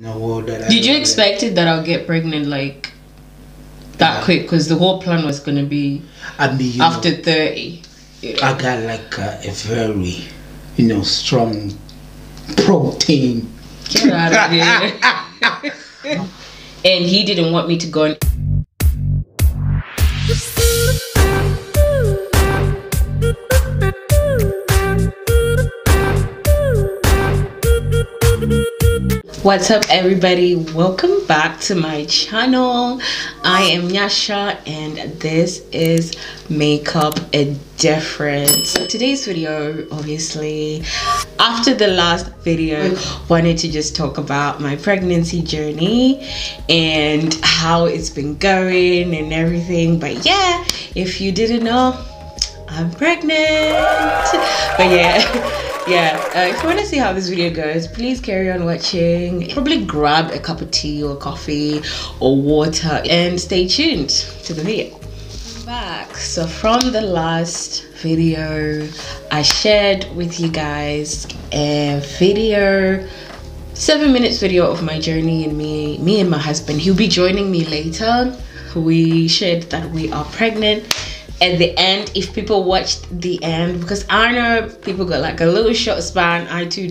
No world that. Did you expect it that I'll get pregnant like that quick? Because the whole plan was gonna be after 30. You know? I got like a very, strong protein. Get out of here. And he didn't want me to go. What's up, everybody? Welcome back to my channel. I am Nyasha and this is Make Up A Difference. So today's video, obviously after the last video, wanted to just talk about my pregnancy journey and how it's been going and everything. But yeah, if you didn't know, I'm pregnant. But if you want to see how this video goes, please carry on watching. Probably grab a cup of tea or coffee or water and stay tuned to the video. I'm back. So from the last video, I shared with you guys a video, 7 minutes video of my journey and me and my husband. He'll be joining me later. We shared that we are pregnant. At the end, if people watched the end, because I know people got like a little short span, I do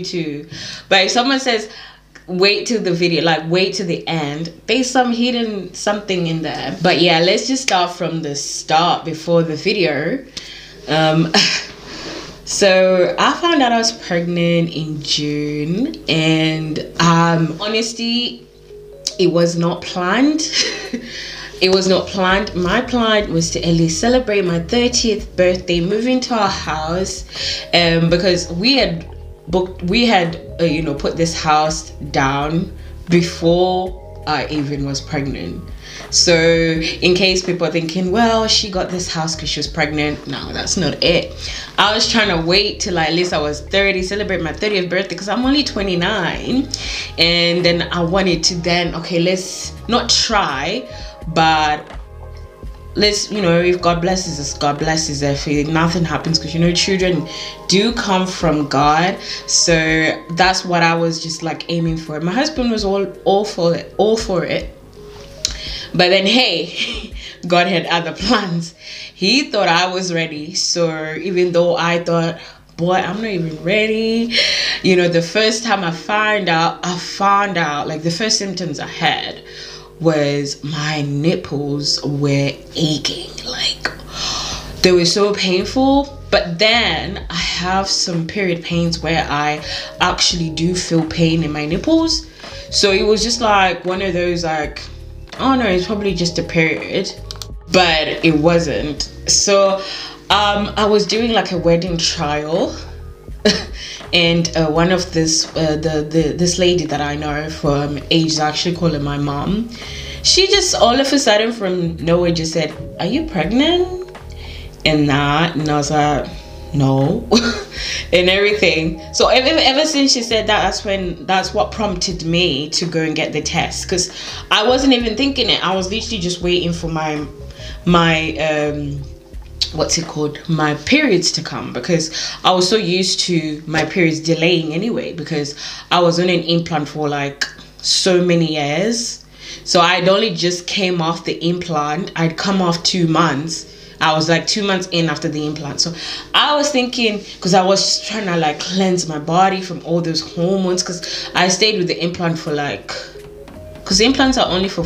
too. But if someone says wait till the video, like wait till the end, there's some hidden something in there. But yeah, let's just start from the start before the video. So I found out I was pregnant in June, and honestly, it was not planned. It was not planned. My plan was to at least celebrate my 30th birthday, move into our house, because we had put this house down before I even was pregnant. So in case people are thinking, well, she got this house because she was pregnant, no, that's not it. I was trying to wait till at least I was 30, celebrate my 30th birthday, because I'm only 29, and then I wanted to then, okay, let's not try, but let's, if God blesses us, God blesses us. If nothing happens, because children do come from God. So that's what I was just like aiming for. My husband was all for it, but then hey, God had other plans. He thought I was ready. So even though I thought, boy, I'm not even ready, the first time I found out like the first symptoms I had was my nipples were aching, like they were so painful. But then I have some period pains where I actually do feel pain in my nipples, so it was just like one of those, like, oh no, it's probably just a period, but it wasn't. So I was doing like a wedding trial and one of this lady that I know from ages, actually calling my mom, she just all of a sudden from nowhere just said, "Are you pregnant?" And that, and I was like, no. And everything. So ever since she said that, that's what prompted me to go and get the test, because I wasn't even thinking it. I was literally just waiting for my periods to come, because I was so used to my periods delaying anyway, because I was on an implant for like so many years. So I'd only just came off the implant. I'd come off 2 months. I was like 2 months in after the implant. So I was thinking, because I was just trying to like cleanse my body from all those hormones, because I stayed with the implant for like, because implants are only for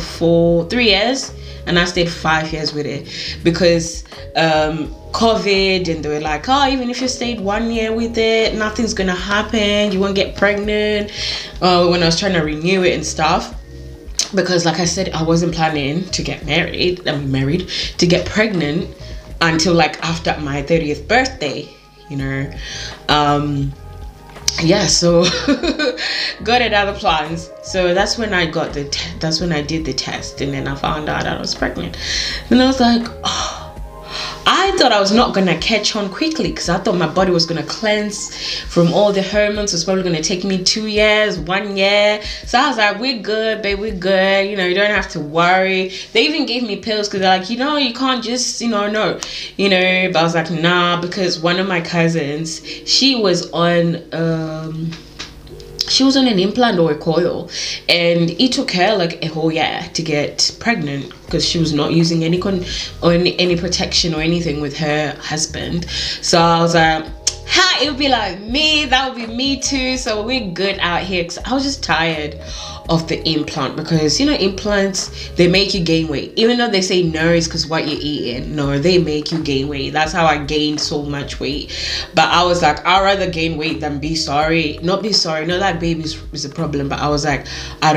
3 years, and I stayed 5 years with it, because COVID, and they were like, oh, even if you stayed 1 year with it, nothing's gonna happen, you won't get pregnant, when I was trying to renew it and stuff. Because like I said, I wasn't planning to get married, to get pregnant until like after my 30th birthday, yeah. So got it other plans. So that's when I got the that's when I did the test, and then I found out I was pregnant. And I was like, oh, I thought I was not gonna catch on quickly, because I thought my body was gonna cleanse from all the hormones. It was probably gonna take me 2 years, 1 year. So I was like, we're good, babe, we're good, you don't have to worry. They even gave me pills, because they're like, you can't just but I was like, nah, because one of my cousins, she was on she was on an implant or a coil, and it took her like a whole year to get pregnant because she was not using any protection or anything with her husband. So I was like, ha, it would be like me, that would be me too. So we're good out here, because I was just tired of the implant, because you know, implants, they make you gain weight, even though they say no, it's because what you're eating. No, they make you gain weight. That's how I gained so much weight. But I was like, I'd rather gain weight than be sorry. Not be sorry, not that baby is a problem, but I was like, I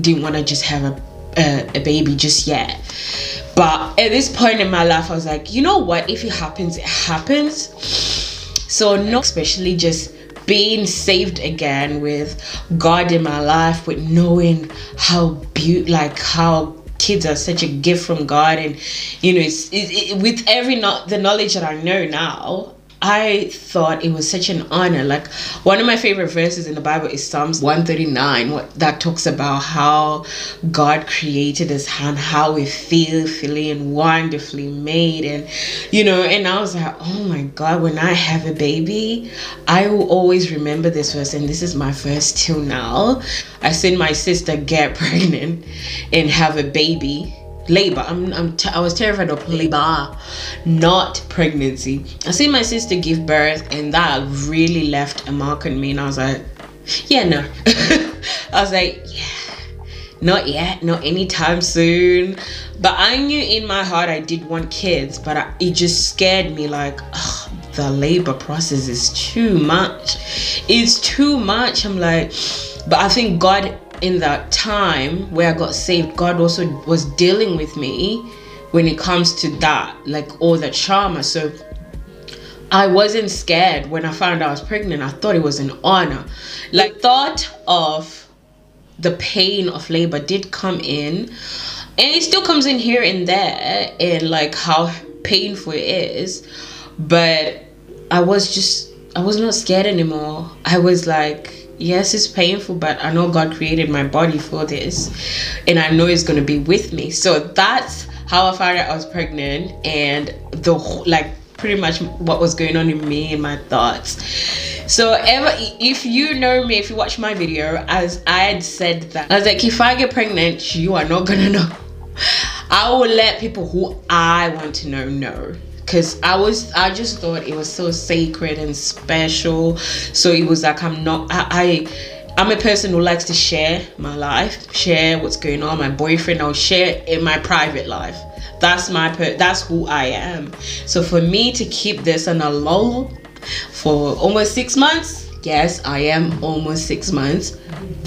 didn't want to just have a baby just yet. But at this point in my life, I was like, you know what, if it happens, it happens. So not especially just being saved again, with God in my life, with knowing how how kids are such a gift from God, and you know, with the knowledge that I know now, I thought it was such an honor. Like, one of my favorite verses in the Bible is Psalms 139, that talks about how God created us and how we're fearfully and wonderfully made. And you know, and I was like, oh my God, when I have a baby, I will always remember this verse, and this is my verse till now. I seen my sister get pregnant and have a baby. Labor. I was terrified of labor, not pregnancy. I seen my sister give birth, and that really left a mark on me. And I was like, yeah, no. I was like, yeah, not yet, not anytime soon. But I knew in my heart I did want kids, but it just scared me. Like, oh, the labor process is too much. It's too much. I'm like, but I think God, in that time where I got saved, God also was dealing with me when it comes to that, like all the trauma. So I wasn't scared when I found out I was pregnant. I thought it was an honor. Like, thought of the pain of labor did come in, and it still comes in here and there, and like how painful it is. But I was not scared anymore. I was like, yes, it's painful, but I know God created my body for this, and I know it's going to be with me. So that's how I found out I was pregnant, and the like pretty much what was going on in me and my thoughts. So if you know me, if you watch my video, as I had said that, I was like, if I get pregnant, you are not going to know. I will let people who I want to know. Because I just thought it was so sacred and special. So it was like, I'm a person who likes to share my life, share what's going on. My boyfriend, I'll share in my private life. That's who I am. So for me to keep this on a lull for almost 6 months, yes, I am almost 6 months.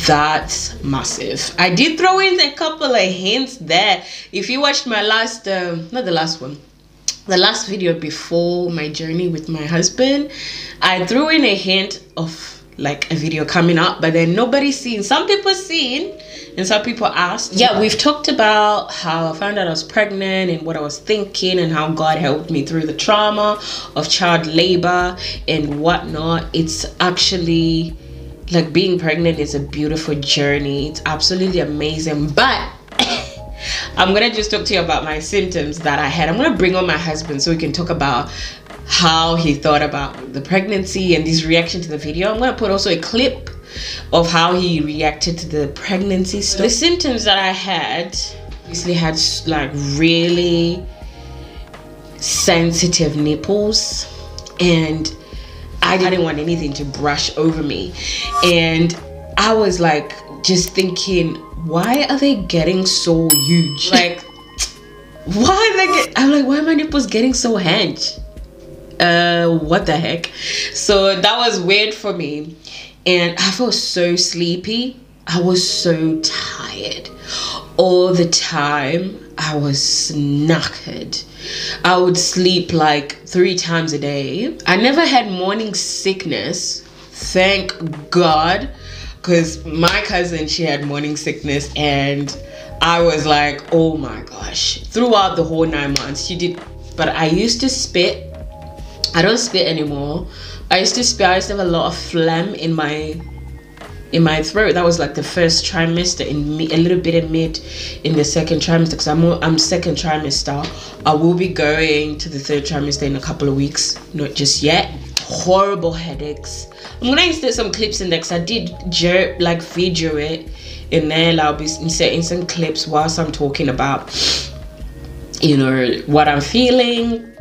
That's massive. I did throw in a couple of hints there. If you watched my last, not the last one, the last video before my journey with my husband, I threw in a hint of like a video coming up, but then nobody's seen. Some people seen, and some people asked. Yeah, we've talked about how I found out I was pregnant and what I was thinking, and how God helped me through the trauma of child labor and whatnot. It's actually like, being pregnant is a beautiful journey. It's absolutely amazing. But I'm gonna just talk to you about my symptoms that I had. I'm gonna bring on my husband so we can talk about how he thought about the pregnancy and his reaction to the video. I'm gonna put also a clip of how he reacted to the pregnancy stuff. The symptoms that I had, obviously had like really sensitive nipples, and I didn't want anything to brush over me. And I was like, just thinking, why are they getting so huge? Like, I'm like, why are my nipples getting so huge? What the heck? So that was weird for me, and I felt so sleepy. I was so tired all the time. I was knackered. I would sleep like 3 times a day. I never had morning sickness, thank God. Because my cousin, she had morning sickness, and I was like, oh my gosh, throughout the whole 9 months. She did, but I used to spit. I don't spit anymore. I used to spit. I used to have a lot of phlegm in my throat. That was like the first trimester, a little bit of mid in the second trimester, because I'm second trimester. I will be going to the third trimester in a couple of weeks, not just yet. horrible headaches. I'm gonna insert some clips in there because I did video it in there. Like, I'll be inserting some clips whilst I'm talking about, you know, what I'm feeling.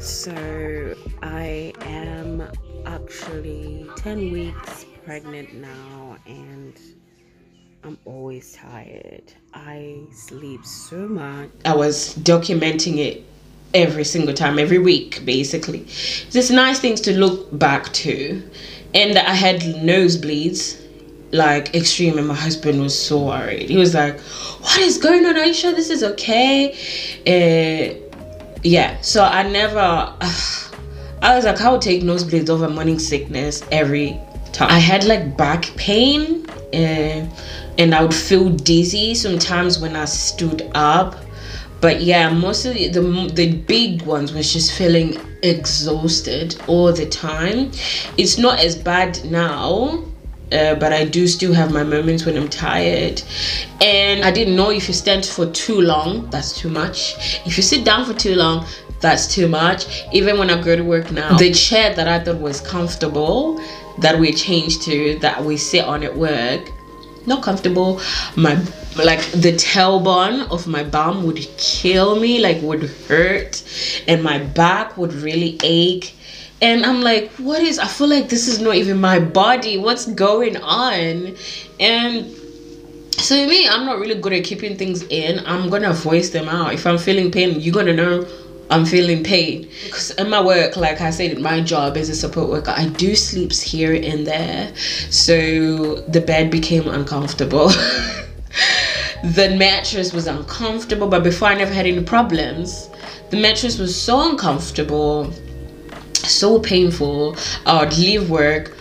So I am actually 10 weeks pregnant now, and I'm always tired. I sleep so much. I was documenting it every single time, every week, basically. Just nice things to look back to. And I had nosebleeds, like extreme, and my husband was so worried. He was like, "What is going on? Are you sure this is okay?" Yeah, so I never, I was like, I would take nosebleeds over morning sickness every time. I had like back pain, and I would feel dizzy sometimes when I stood up. But yeah, mostly the big ones was just feeling exhausted all the time. It's not as bad now, but I do still have my moments when I'm tired. And I didn't know if you stand for too long, that's too much. If you sit down for too long, that's too much. Even when I go to work now, the chair that I thought was comfortable, that we changed to, that we sit on at work, not comfortable. My, like, the tailbone of my bum would kill me, like, would hurt, and my back would really ache. And I'm like, what is, I feel like this is not even my body, what's going on? And so me, I'm not really good at keeping things in. I'm gonna voice them out. If I'm feeling pain, you're gonna know I'm feeling pain. Because in my work, like I said, my job as a support worker, I do sleeps here and there. So the bed became uncomfortable. The mattress was uncomfortable, but before I never had any problems. The mattress was so uncomfortable, so painful. I would leave work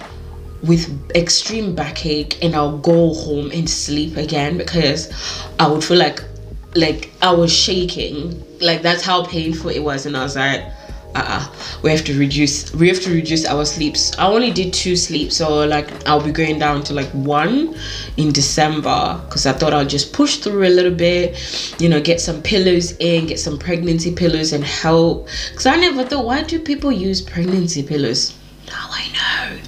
with extreme backache, and I'll go home and sleep again because I would feel like I was shaking. Like, that's how painful it was. And I was like, we have to reduce our sleeps. I only did 2 sleeps, so like I'll be going down to like 1 in December, because I thought I'll just push through a little bit, you know, get some pillows in, get some pregnancy pillows and help. Because I never thought, why do people use pregnancy pillows? Now I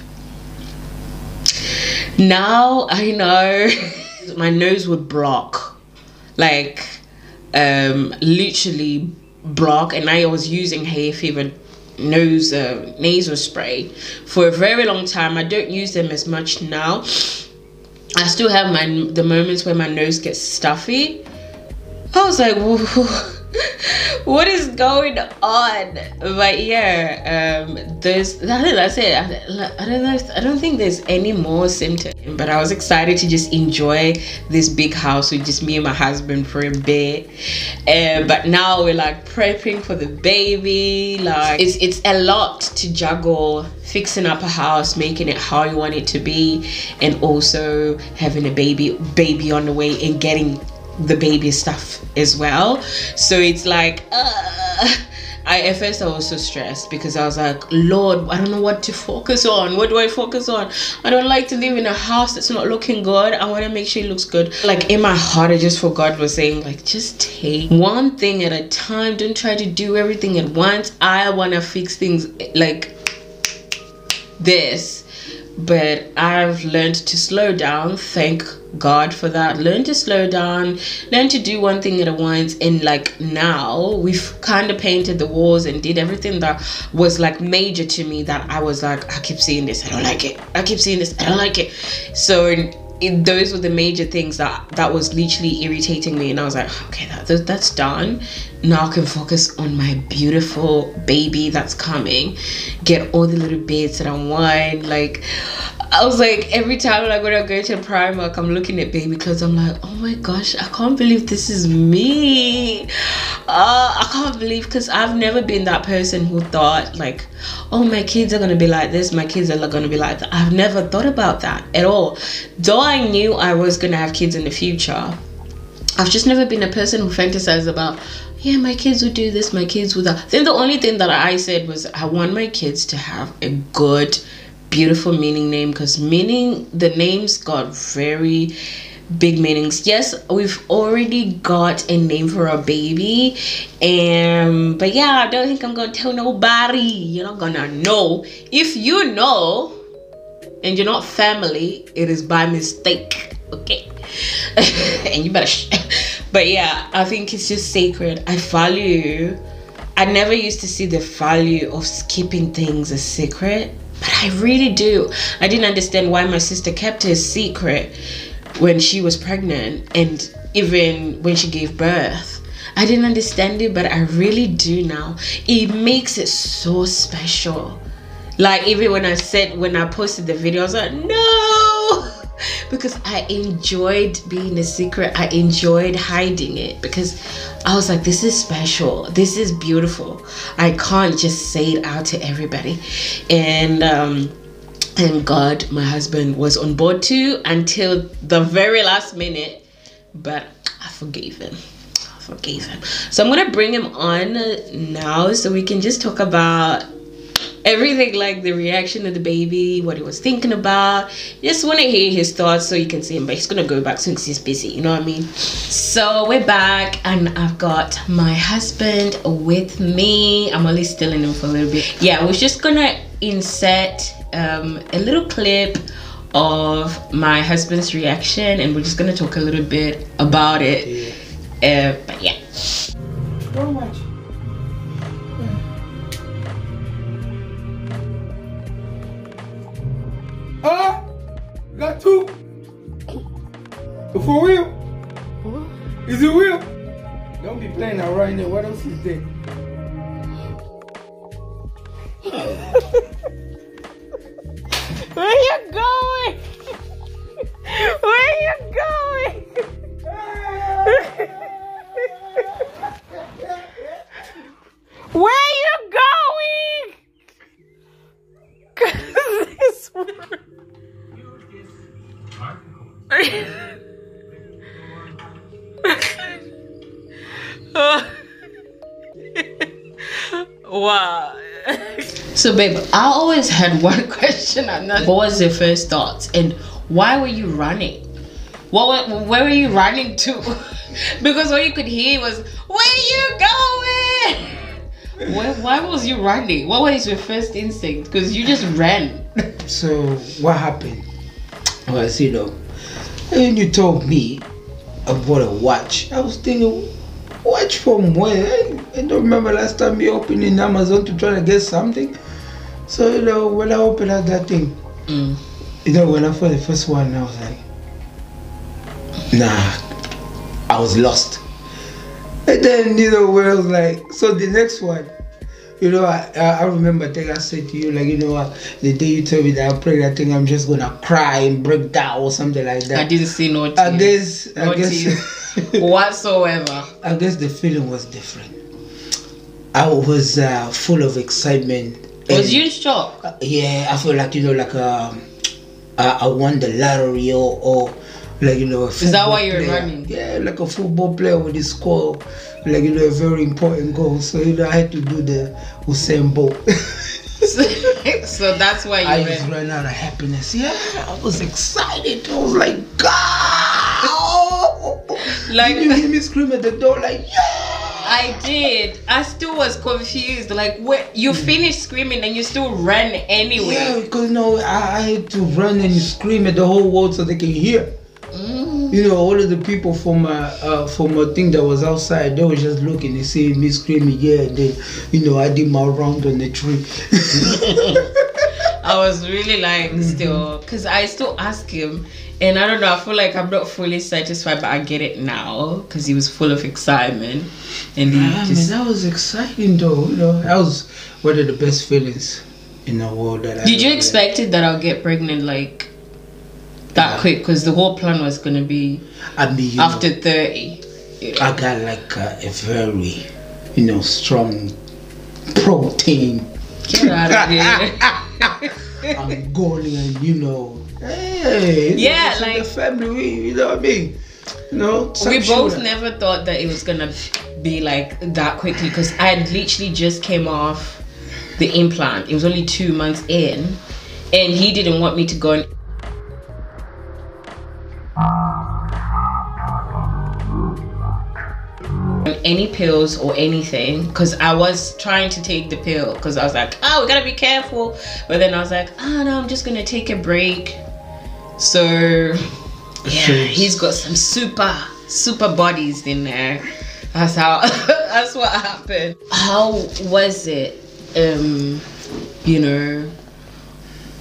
know. Now I know. My nose would block, like, literally block, and I was using hay fever nose nasal spray for a very long time. I don't use them as much now. I still have the moments where my nose gets stuffy. I was like, what is going on? But yeah, I think that's it. I don't know. I don't think there's any more symptoms. But I was excited to just enjoy this big house with just me and my husband for a bit. But now we're like prepping for the baby. Like, it's a lot to juggle, fixing up a house, making it how you want it to be, and also having a baby on the way and getting the baby stuff as well. So it's like, at first I was so stressed because I was like, Lord, I don't know what to focus on. What do I focus on? I don't like to live in a house that's not looking good. I want to make sure it looks good. Like, in my heart, I just feel God was saying, like, just take one thing at a time. Don't try to do everything at once. I want to fix things like this. But I've learned to slow down. Thank God for that. Learn to slow down, learn to do one thing at once. And like, now we've kind of painted the walls and did everything that was like major to me, that I was like, I keep seeing this, I don't like it, I keep seeing this, I don't like it. So those were the major things that was literally irritating me. And I was like, okay, that's done. Now I can focus on my beautiful baby that's coming, get all the little bits that I want. Like, I was like, every time, like, when I go to Primark, I'm looking at baby clothes, I'm like, oh my gosh, I can't believe this is me. I can't believe, because I've never been that person who thought like, oh, my kids are gonna be like this, my kids are gonna be like that. I've never thought about that at all. Though I knew I was gonna have kids in the future, I've just never been a person who fantasized about, yeah, my kids would do this, my kids would that. Then the only thing that I said was, I want my kids to have a good, beautiful meaning name, because meaning, the names got very big meanings. Yes, we've already got a name for our baby, but yeah, I don't think I'm gonna tell nobody. You're not gonna know. If you know and you're not family, it is by mistake, okay? And you better but yeah, I think it's just sacred. I never used to see the value of keeping things a secret, but I really do. I didn't understand why my sister kept her secret when she was pregnant and even when she gave birth. I didn't understand it, but I really do now. It makes it so special. Like, even when I posted the video, I was like, no, because I enjoyed being a secret. I enjoyed hiding it because I was like, this is special. This is beautiful. I can't just say it out to everybody. And God, my husband was on board too until the very last minute, but I forgave him. I forgave him. So I'm gonna bring him on now so we can just talk about everything, like the reaction of the baby, what he was thinking about. Just want to hear his thoughts so you can see him, but he's gonna go back soon because he's busy, you know what I mean? So we're back and I've got my husband with me. I'm only stilling him for a little bit. Yeah, I was just gonna insert a little clip of my husband's reaction and we're just gonna talk a little bit about it. But yeah, don't watch. Got two. For real? What? Is it real? Don't be playing that right now. What else is there? Where you going? Where you going? Where you going? 'Cause this one. Wow. So babe, I always had one question. What was your first thoughts and why were you running? Where were you running to? Because all you could hear was, where you going? Why was you running? What was your first instinct? Because you just ran. So what happened was, you know, and you told me about a watch. I was thinking, watch from where? I don't remember last time you opened in Amazon to try to get something. So, you know, when I opened up that thing, you know, when I saw the first one, I was like, nah, I was lost. And then, you know, when I was like, so the next one, you know, I remember I think I said to you, like, you know, the day you told me that I'm pregnant, I think I'm just gonna cry and break down or something like that. I didn't see no tears. I guess whatsoever. I guess the feeling was different. I was full of excitement. Was you in shock? Yeah, I feel like, you know, like I won the lottery or like, you know, a football. Is that why you're running? Yeah, like a football player with his score, like, you know, a very important goal. So, you know, I had to do the Usain Bolt. So that's why I just ran out of happiness. Yeah, I was excited. I was like, God! Like, you hear me scream at the door, like, yeah! I did. I still was confused. Like, where you finished screaming and you still ran anyway. Yeah, because no, I had to run and scream at the whole world so they can hear. You know, all of the people from a thing that was outside, they were just looking and seeing me screaming. Yeah, and then, you know, I did my round on the tree. I was really like, still, because I still ask him, and I don't know, I feel like I'm not fully satisfied, but I get it now because he was full of excitement. And yeah, man, that was exciting though. You know, that was one of the best feelings in the world. That did you expect it that I'll get pregnant like that quick? Because the whole plan was gonna be, I mean, after 30. You know? I got like a very, you know, strong protein. Get out of here. I'm going, you know. Hey, yeah, you know, like the family, you know what I mean? You know, we both never thought that it was gonna be like that quickly because I literally just came off the implant. It was only 2 months in, and he didn't want me to go. any pills or anything, because I was trying to take the pill because I was like, oh, we gotta be careful. But then I was like, oh no, I'm just gonna take a break. So yeah, he's got some super bodies in there. That's how that's what happened. How was it you know,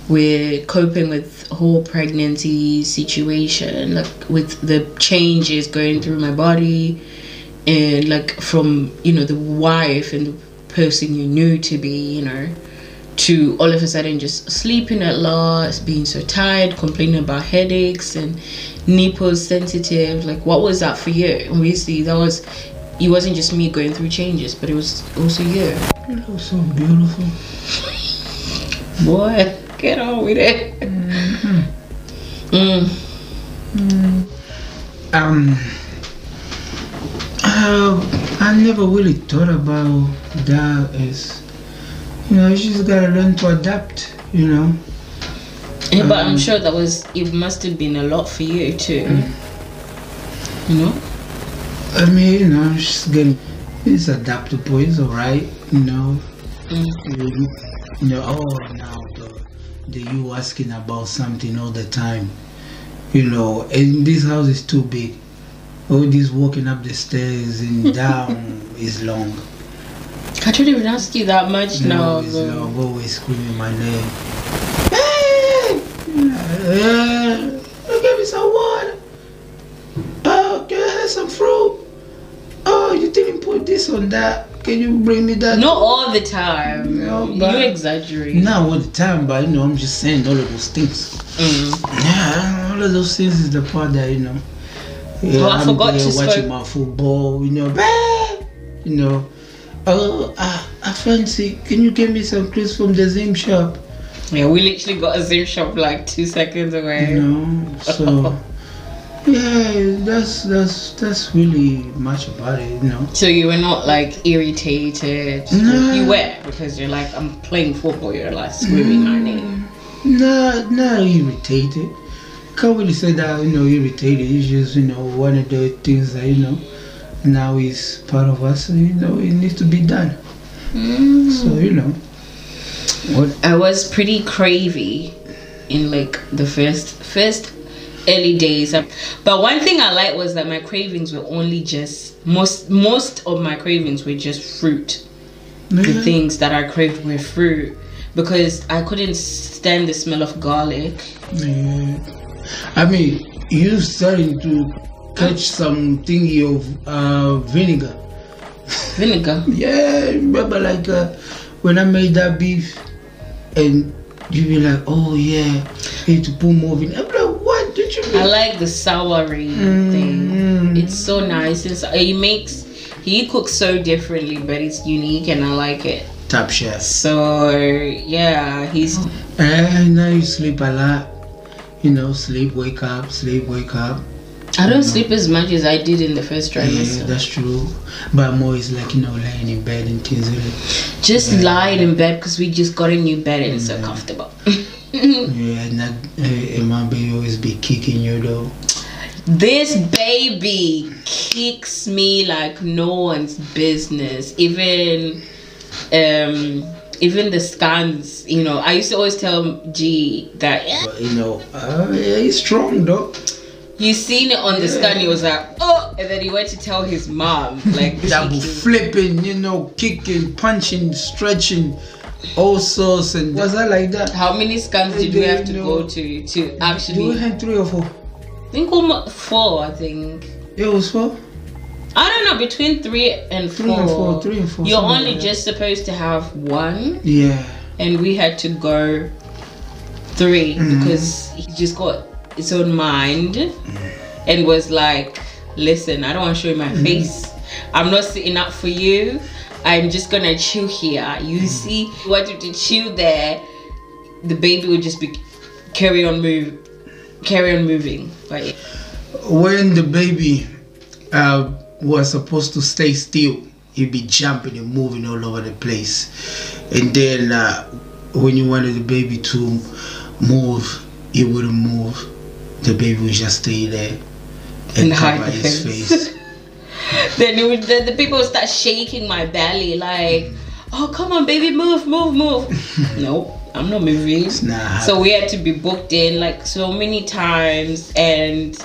we're coping with whole pregnancy situation, like with the changes going through my body, and like from, you know, the wife and the person you knew to be, you know, to all of a sudden just sleeping a lot, being so tired, complaining about headaches and nipples sensitive. Like, what was that for you? Obviously that was, it wasn't just me going through changes, but it was also you. You look so beautiful. Boy, get on with it. Mm-hmm. I never really thought about that as, you know, you just gotta learn to adapt, you know. Yeah, but I'm sure that was, it must have been a lot for you too. You know? I mean, you know, it's adaptable, it's alright, you know. You know, oh, now the you asking about something all the time, you know, and this house is too big. All this walking up the stairs and down is long. I don't even ask you that much now. No, I'm always screaming my name. Hey! Give me some water. Oh, can I have some fruit? Oh, you didn't put this on that. Can you bring me that? Not all the time. No, but you exaggerate. Not all the time, but you know, I'm just saying all of those things. Yeah, all of those things is the part that, you know. Yeah, well, I forgot to watching my football, you know. Bah! You know. Oh, I fancy, can you give me some clothes from the Zim shop? Yeah, we literally got a Zim shop like 2 seconds away. You know, so yeah, that's really much about it, you know. So you were not like irritated? No. You were, because you're like, I'm playing football, you're like screaming my name. No, not irritated. Can't really say that, you know, irritated. It's just, you know, one of the things that, you know, now is part of us, you know, it needs to be done. So, you know, what I was pretty cravey in like the first early days, but one thing I liked was that my cravings were only just, most of my cravings were just fruit. The things that I craved were fruit, because I couldn't stand the smell of garlic. I mean, you're starting to catch some thingy of vinegar. Vinegar? Yeah, remember like when I made that beef and you be like, oh yeah, I need to put more vinegar. I'm like, what did you mean? I like the souring thing. It's so nice. He makes, he cooks so differently, but it's unique and I like it. Top chef. So yeah, he's... And now you sleep a lot. You know, sleep, wake up, sleep, wake up. I don't sleep as much as I did in the first trimester. Yeah, that's true. But more is like, you know, lying in bed and things like that. Just lying in bed, because we just got a new bed and it's so comfortable. Yeah, and my baby always be kicking you though. This baby kicks me like no one's business. Even even the scans, you know. I used to always tell G that, but, you know, yeah, he's strong though. You seen it on the scan, he was like, oh, and then he went to tell his mom, like, double flipping, you know, kicking, punching, stretching, all sorts. And was that like that? How many scans did we have to go to actually? We had 3 or 4. I think almost 4, I think. It was 4? I don't know, between 3 and 4. 3 and 4. You're only just supposed to have 1. Yeah. And we had to go 3 because he just got his own mind and was like, listen, I don't want to show you my face. I'm not sitting up for you. I'm just gonna chew here. You see, what if you chew there, the baby would just be carry on moving. Like, when the baby was supposed to stay still, he'd be jumping and moving all over the place. And then when you wanted the baby to move, he wouldn't move. The baby would just stay there and cover his face. Then the people would start shaking my belly like, oh, come on, baby, move. Nope. I'm not moving. So we had to be booked in like so many times, and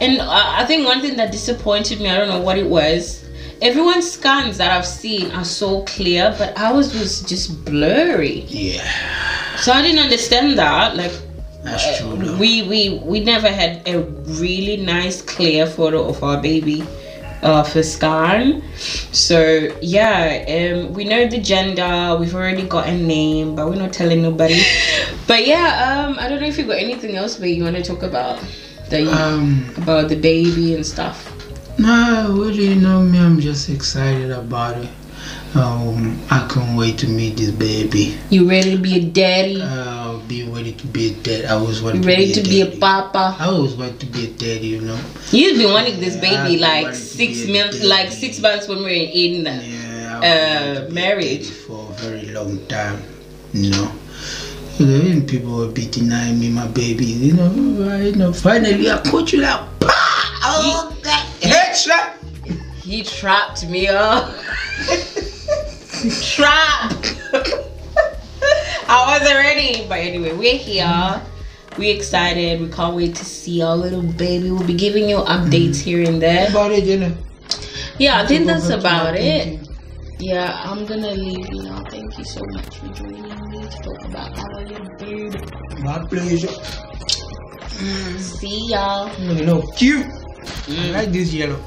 I think one thing that disappointed me, I don't know what it was, everyone's scans that I've seen are so clear, but ours was just blurry. Yeah. So I didn't understand that. Like, that's true though. We never had a really nice clear photo of our baby for scan. So yeah, we know the gender, we've already got a name, but we're not telling nobody. But yeah, I don't know if you got anything else that you want to talk about, that about the baby and stuff. Nah, really, you know me, I'm just excited about it. I can't wait to meet this baby. You ready to be a daddy? Be ready to be a daddy. I always wanted to be a daddy. Ready to be a papa. I always wanted to be a daddy, you know. You've been wanting this baby like 6 months, when we were in the marriage for a very long time, you know. Even people were denying me my baby, you know. Finally, I caught you like, pah! Oh, that headshot! He trapped me up. Trapped. I wasn't ready, but anyway, we're here, we're excited, we can't wait to see our little baby. We'll be giving you updates here and there. Yeah, I think that's about it. Yeah, I'm gonna leave you now. Thank you so much for joining me to talk about our little baby. My pleasure. See y'all. Cute. I like this yellow.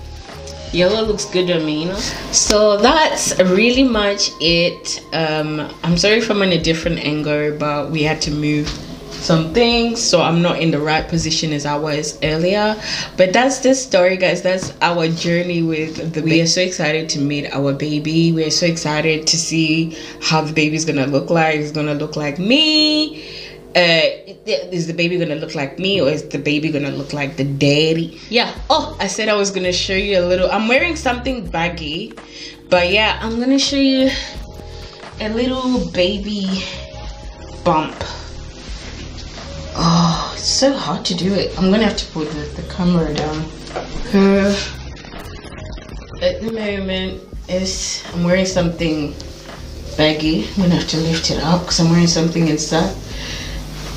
Yellow looks good on me, you know. So that's really much it. I'm sorry if I'm in a different angle, but we had to move some things, so I'm not in the right position as I was earlier. But that's the story, guys. That's our journey with the baby. We are so excited to meet our baby. We are so excited to see how the baby's gonna look like. It's gonna look like me. Is the baby gonna look like me, or is the baby gonna look like the daddy? Yeah. Oh, I said I was gonna show you a little. I'm wearing something baggy, but yeah, I'm gonna show you a little baby bump. Oh, it's so hard to do it. I'm gonna have to put the camera down. At the moment, I'm wearing something baggy. I'm gonna have to lift it up because I'm wearing something inside.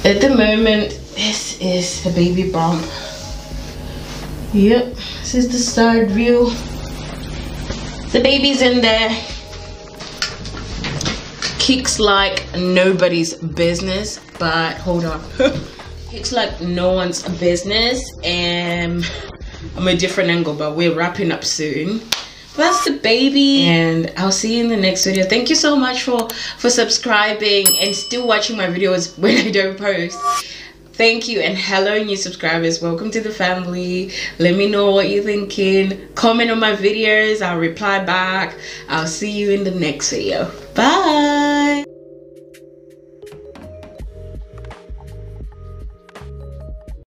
At the moment, this is the baby bump. Yep, this is the side view. The baby's in there. Kicks like nobody's business, but hold on. Kicks like no one's business. And I'm a different angle, but we're wrapping up soon. That's the baby, and I'll see you in the next video. Thank you so much for subscribing and still watching my videos when I don't post. Thank you, and hello new subscribers, welcome to the family. Let me know what you're thinking. Comment on my videos, I'll reply back. I'll see you in the next video. Bye.